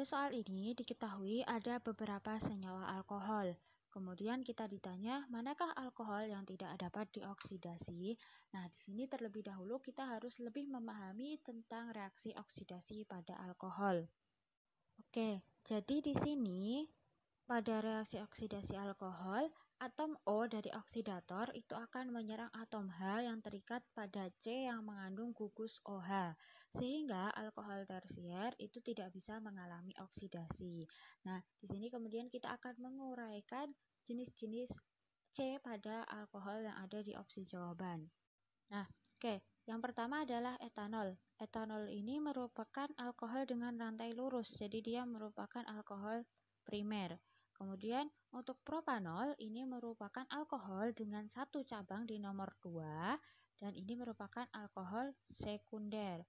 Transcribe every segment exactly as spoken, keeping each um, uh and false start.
Dari soal ini diketahui ada beberapa senyawa alkohol. Kemudian kita ditanya, manakah alkohol yang tidak dapat dioksidasi? Nah, di sini terlebih dahulu kita harus lebih memahami tentang reaksi oksidasi pada alkohol. Oke, jadi di sini pada reaksi oksidasi alkohol, atom O dari oksidator itu akan menyerang atom H yang terikat pada C yang mengandung gugus O H, sehingga alkohol tersier itu tidak bisa mengalami oksidasi. Nah, di sini kemudian kita akan menguraikan jenis-jenis C pada alkohol yang ada di opsi jawaban. Nah, oke, yang pertama adalah etanol. Etanol ini merupakan alkohol dengan rantai lurus, jadi dia merupakan alkohol primer. Kemudian untuk propanol ini merupakan alkohol dengan satu cabang di nomor dua dan ini merupakan alkohol sekunder.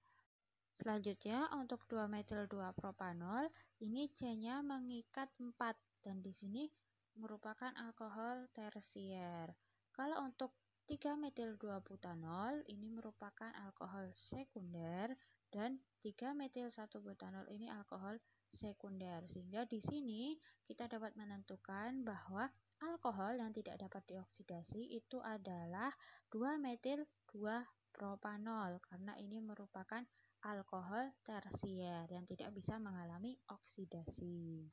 Selanjutnya untuk dua metil dua propanol ini C-nya mengikat empat dan di sini merupakan alkohol tersier. Kalau untuk tiga metil dua butanol ini merupakan alkohol sekunder dan tiga metil satu butanol ini alkohol sekunder, sehingga di sini kita dapat menentukan bahwa alkohol yang tidak dapat dioksidasi itu adalah dua metil dua propanol karena ini merupakan alkohol tersier yang tidak bisa mengalami oksidasi.